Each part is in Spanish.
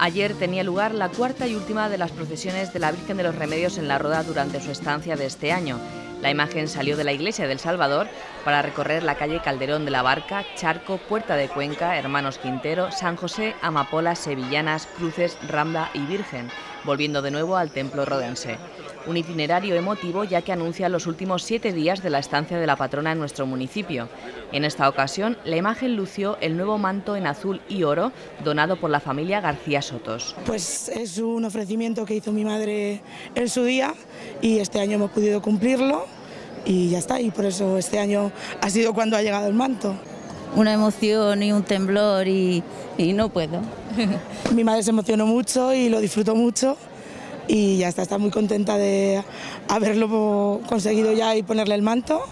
Ayer tenía lugar la cuarta y última de las procesiones de la Virgen de los Remedios en La Roda durante su estancia de este año. La imagen salió de la Iglesia de El Salvador para recorrer la calle Calderón de la Barca, Charco, Puerta de Cuenca, Hermanos Quintero, San José, Amapolas, Sevillanas, Cruces, Rambla y Virgen, volviendo de nuevo al templo rodense. Un itinerario emotivo ya que anuncia los últimos 7 días de la estancia de la patrona en nuestro municipio. En esta ocasión, la imagen lució el nuevo manto en azul y oro donado por la familia García Sotos. Pues es un ofrecimiento que hizo mi madre en su día y este año hemos podido cumplirlo y ya está, y por eso este año ha sido cuando ha llegado el manto. Una emoción y un temblor y no puedo. Mi madre se emocionó mucho y lo disfrutó mucho. Y ya está muy contenta de haberlo conseguido ya y ponerle el manto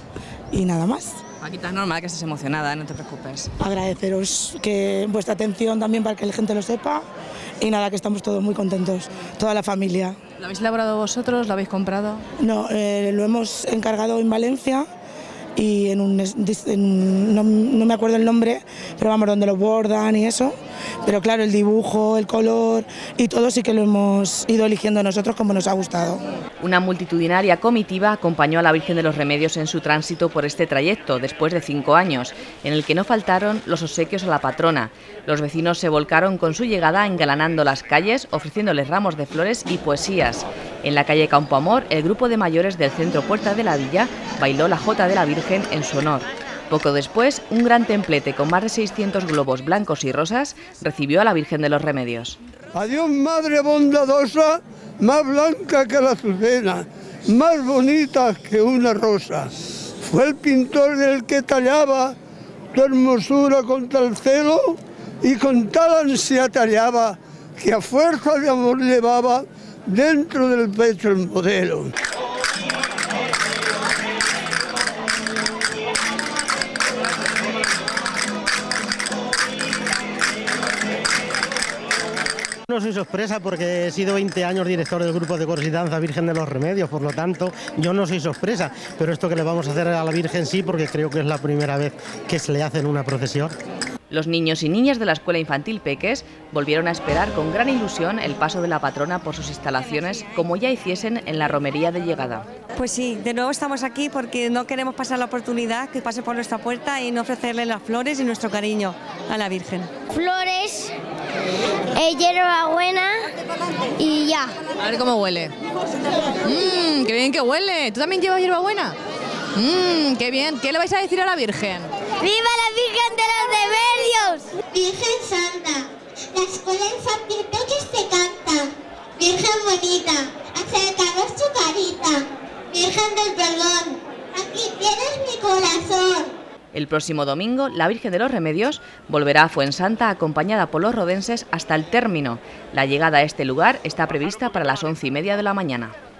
y nada más. Paquita, es normal que estés emocionada, no te preocupes. Agradeceros que vuestra atención también para que la gente lo sepa y nada, que estamos todos muy contentos, toda la familia. ¿Lo habéis elaborado vosotros? ¿Lo habéis comprado? No, lo hemos encargado en Valencia y no me acuerdo el nombre, pero vamos, donde lo bordan y eso, pero claro, el dibujo, el color y todo sí que lo hemos ido eligiendo nosotros como nos ha gustado. Una multitudinaria comitiva acompañó a la Virgen de los Remedios en su tránsito por este trayecto, después de 5 años, en el que no faltaron los obsequios a la patrona. Los vecinos se volcaron con su llegada engalanando las calles, ofreciéndoles ramos de flores y poesías. En la calle Campoamor, el grupo de mayores del centro Puerta de la Villa bailó la Jota de la Virgen en su honor. Poco después, un gran templete con más de 600 globos blancos y rosas recibió a la Virgen de los Remedios. Adiós, madre bondadosa, más blanca que la azucena, más bonita que una rosa. Fue el pintor el que tallaba tu hermosura con tal celo y con tal ansia tallaba que a fuerza de amor llevaba dentro del pecho el modelo. No soy sorpresa porque he sido 20 años director del grupo de Coros y Danza Virgen de los Remedios, por lo tanto yo no soy sorpresa, pero esto que le vamos a hacer a la Virgen sí, porque creo que es la primera vez que se le hace en una procesión. Los niños y niñas de la Escuela Infantil Peques volvieron a esperar con gran ilusión el paso de la patrona por sus instalaciones, como ya hiciesen en la romería de llegada. Pues sí, de nuevo estamos aquí porque no queremos pasar la oportunidad que pase por nuestra puerta y no ofrecerle las flores y nuestro cariño a la Virgen. Flores, hierbabuena y ya. A ver cómo huele. ¡Qué bien que huele! ¿Tú también llevas hierbabuena? ¡Qué bien! ¿Qué le vais a decir a la Virgen? ¡Viva la Virgen de los Remedios! Virgen Santa, la Escuela Infantil Peques te canta. Virgen bonita, acércanos tu carita. Virgen del perdón, aquí tienes mi corazón. El próximo domingo, la Virgen de los Remedios volverá a Fuensanta acompañada por los rodenses hasta el término. La llegada a este lugar está prevista para las 11:30 de la mañana.